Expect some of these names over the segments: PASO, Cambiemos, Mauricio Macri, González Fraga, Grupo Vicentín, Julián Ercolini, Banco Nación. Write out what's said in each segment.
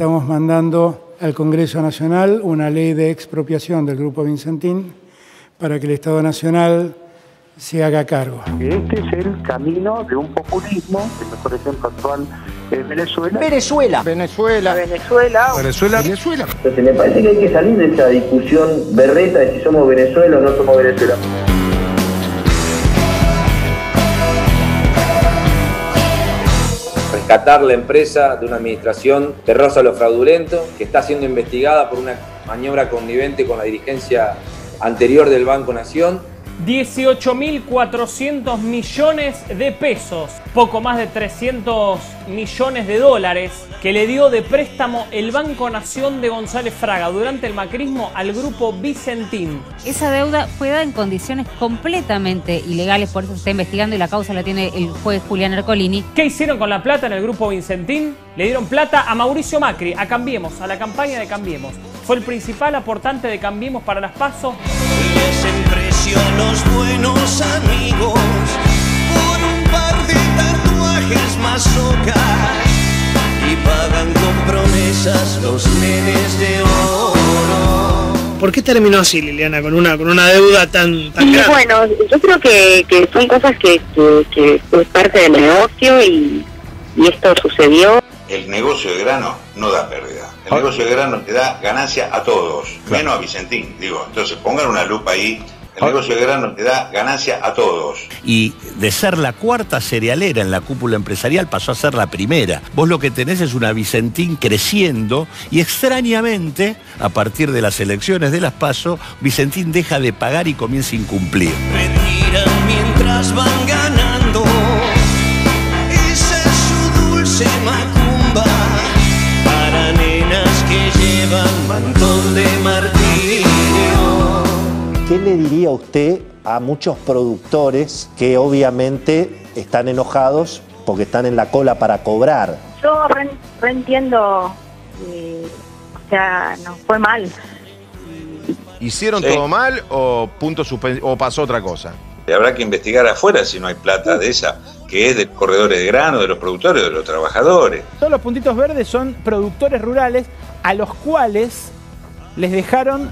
Estamos mandando al Congreso Nacional una ley de expropiación del Grupo Vicentín para que el Estado Nacional se haga cargo. Este es el camino de un populismo, por ejemplo, actual en Venezuela. Entonces me parece que hay que salir de esa discusión berreta de si somos Venezuela o no somos Venezuela. Rescatar la empresa de una administración terrosa a lo fraudulento, que está siendo investigada por una maniobra connivente con la dirigencia anterior del Banco Nación. 18.400 millones de pesos, poco más de 300 millones de dólares, que le dio de préstamo el Banco Nación de González Fraga durante el macrismo al Grupo Vicentín. Esa deuda fue dada en condiciones completamente ilegales, por eso se está investigando y la causa la tiene el juez Julián Ercolini. ¿Qué hicieron con la plata en el Grupo Vicentín? Le dieron plata a Mauricio Macri, a Cambiemos, a la campaña de Cambiemos. Fue el principal aportante de Cambiemos para las PASO. Los buenos amigos con un par de tatuajes masoca y pagan con promesas los nenes de oro. ¿Por qué terminó así, Liliana, con una deuda tan grande? Bueno, yo creo que son cosas que es parte del negocio y esto sucedió. El negocio de grano no da pérdida. El negocio de grano te da ganancia a todos, menos a Vicentín, digo. Entonces pongan una lupa ahí. El negocio de grano te da ganancia a todos. Y de ser la cuarta cerealera en la cúpula empresarial pasó a ser la primera. Vos lo que tenés es una Vicentín creciendo y extrañamente, a partir de las elecciones de las PASO, Vicentín deja de pagar y comienza a incumplir. Retiran mientras van ganando. Esa es su dulce macumba para nenas que llevan mantón de martirio. ¿Qué le diría usted a muchos productores que obviamente están enojados porque están en la cola para cobrar? Yo reentiendo, o sea, no fue mal. ¿Hicieron todo mal o pasó otra cosa? Habrá que investigar afuera si no hay plata de esa, que es de corredores de grano, de los productores, de los trabajadores. Todos los puntitos verdes son productores rurales a los cuales les dejaron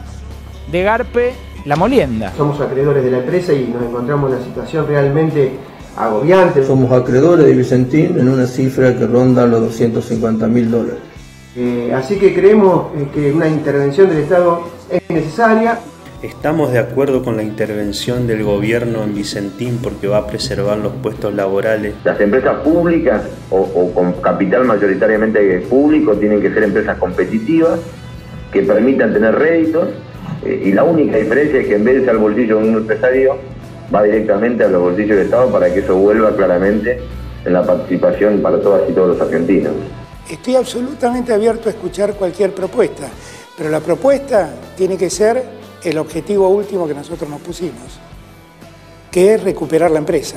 de garpe la molienda. Somos acreedores de la empresa y nos encontramos en una situación realmente agobiante. Somos acreedores de Vicentín en una cifra que ronda los 250.000 dólares. Así que creemos que una intervención del Estado es necesaria. Estamos de acuerdo con la intervención del gobierno en Vicentín porque va a preservar los puestos laborales. Las empresas públicas o con capital mayoritariamente público tienen que ser empresas competitivas que permitan tener réditos. Y la única diferencia es que en vez de ir al bolsillo de un empresario, va directamente a los bolsillos del Estado para que eso vuelva claramente en la participación para todas y todos los argentinos. Estoy absolutamente abierto a escuchar cualquier propuesta, pero la propuesta tiene que ser el objetivo último que nosotros nos pusimos, que es recuperar la empresa.